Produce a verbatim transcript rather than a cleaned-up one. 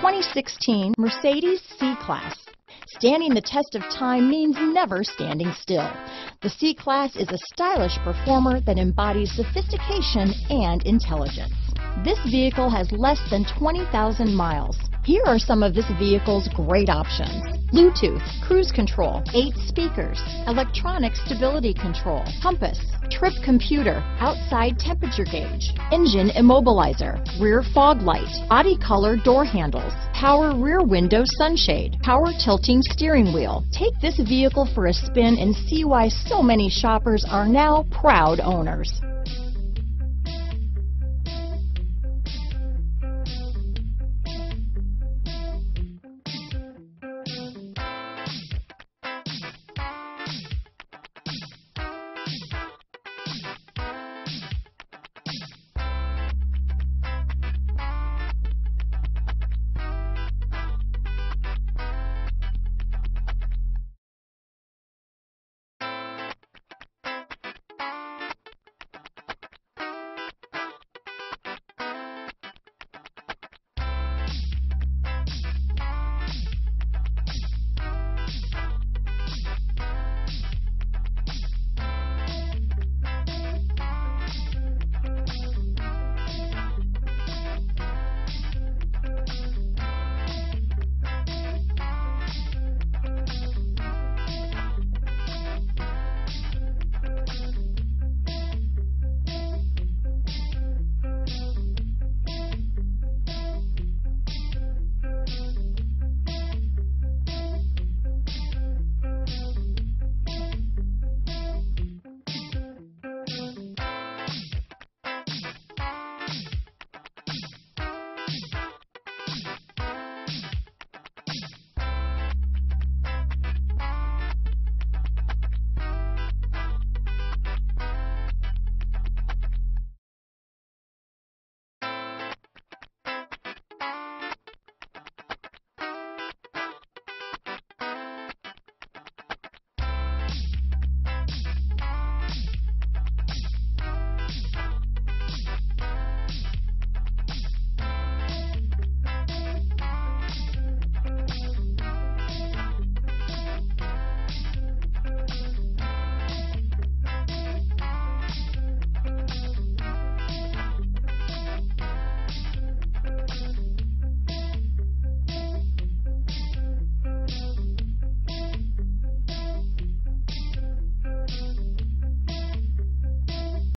twenty sixteen Mercedes C-Class. Standing the test of time means never standing still. The C-Class is a stylish performer that embodies sophistication and intelligence. This vehicle has less than twenty thousand miles. Here are some of this vehicle's great options: Bluetooth, cruise control, eight speakers, electronic stability control, compass, trip computer, outside temperature gauge, engine immobilizer, rear fog light, body color door handles, power rear window sunshade, power tilting steering wheel. Take this vehicle for a spin and see why so many shoppers are now proud owners.